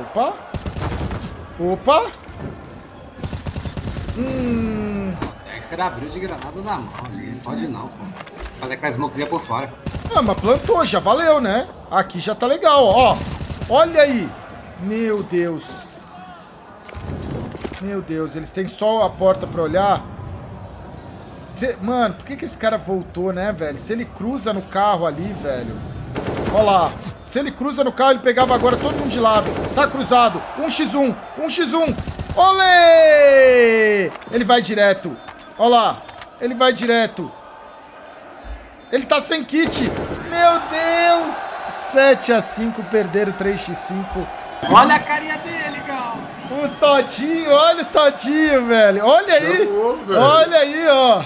Opa. Opa. É que será abriu de granada na mão ali. Não pode não, pô. Fazer aquela smokezinha por fora. Ah, mas plantou, já valeu, né? Aqui já tá legal, ó. Olha aí. Meu Deus. Meu Deus, eles têm só a porta pra olhar. Mano, por que esse cara voltou, né, velho? Se ele cruza no carro ali, velho. Olha lá. Se ele cruza no carro, ele pegava agora todo mundo de lado. Tá cruzado. 1x1. 1x1. Olê! Ele vai direto. Olha lá. Ele vai direto. Ele tá sem kit. Meu Deus. 7x5. Perderam 3x5. Olha a carinha dele, Gal. O Todinho. Olha o Todinho, velho. Olha aí. Olha aí, ó.